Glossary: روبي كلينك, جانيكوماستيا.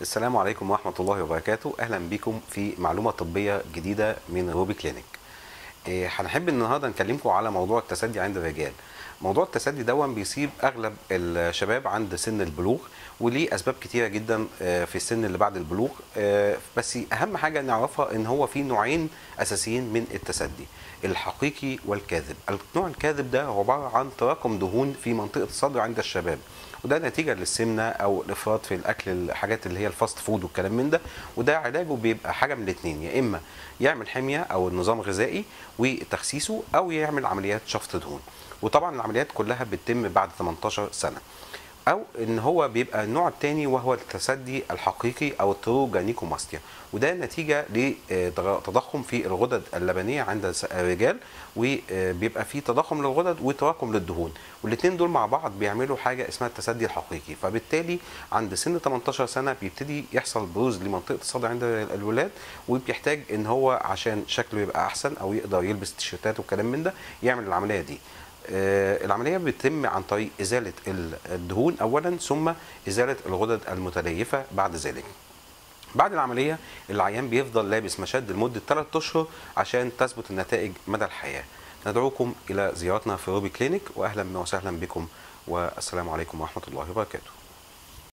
السلام عليكم ورحمة الله وبركاته. أهلا بكم في معلومة طبية جديدة من روبي كلينك. هنحب النهاردة نكلمكم على موضوع التسدي عند الرجال. موضوع التسدي دون بيصيب أغلب الشباب عند سن البلوغ، وليه أسباب كتيرة جدا في السن اللي بعد البلوغ، بس أهم حاجة نعرفها إن هو في نوعين أساسيين من التسدي، الحقيقي والكاذب. النوع الكاذب ده هو عبارة عن تراكم دهون في منطقة الصدر عند الشباب، وده نتيجه للسمنه او الافراط في الاكل، الحاجات اللي هي الفاست فود والكلام من ده. وده علاجه بيبقى حاجه من الاثنين، يا اما يعمل حميه او نظام غذائي وتخسيسه، او يعمل عمليات شفط دهون، وطبعا العمليات كلها بتتم بعد 18 سنه. او ان هو بيبقى النوع الثاني وهو التسدي الحقيقي او الترو جانيكوماستيا، وده نتيجه لتضخم في الغدد اللبنيه عند الرجال، وبيبقى في تضخم للغدد وتراكم للدهون، والاثنين دول مع بعض بيعملوا حاجه اسمها التسدي الحقيقي. فبالتالي عند سن 18 سنه بيبتدي يحصل بروز لمنطقه الصدر عند الولاد، وبيحتاج ان هو عشان شكله يبقى احسن او يقدر يلبس تيشيرتات والكلام من ده يعمل العمليه دي. العملية بتتم عن طريق إزالة الدهون أولا، ثم إزالة الغدد المتليفة بعد ذلك. بعد العملية العيان بيفضل لابس مشد لمدة 3 أشهر عشان تثبت النتائج مدى الحياة. ندعوكم إلى زيارتنا في روبي كلينك، وأهلا وسهلا بكم، والسلام عليكم ورحمة الله وبركاته.